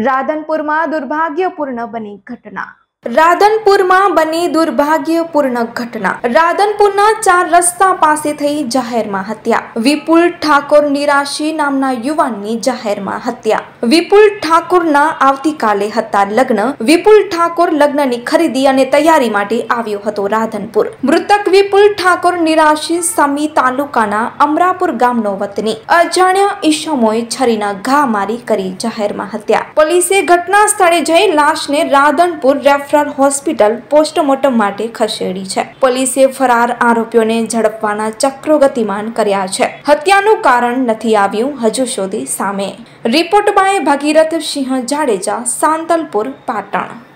राधनपुरमा दुर्भाग्यपूर्ण बनी घटना। રાધનપુરમાં બની દુર્ભાગ્યપૂર્ણ ઘટના। રાધનપુરના 4 રસ્તા પાસે થઈ જાહેરમાં હત્યા। વિપુલ ઠાકુર નિરાશી નામના યુવાનની જાહેરમાં હત્યા। વિપુલ ઠાકુરના આવતીકાલે હતા લગ્ન। વિપુલ ઠાકુર લગ્નની ખરીદી અને તૈયારી માટે આવ્યો હતો રાધનપુર। મૃતક વિપુલ ઠાકુર નિરાશી સમી તાલુકાના અમરાપુર ગામનો વતની। અજાણ્યા ઈસમોએ છરીના ઘા મારી કરી જાહેરમાં હત્યા। પોલીસે ઘટના સ્થળે જઈ લાશને રાધનપુર રેફર हॉस्पिटल पोस्टमोर्टम माटे खसेड़ी छे। पुलिसे फरार आरोपीओने झड़पवाना चक्रो गतिमान कर्या छे। हत्यानु कारण नथी आव्यु हजू सुधी सामे। Report by Bhagirath Singh Jadeja, Santalpur, Patan.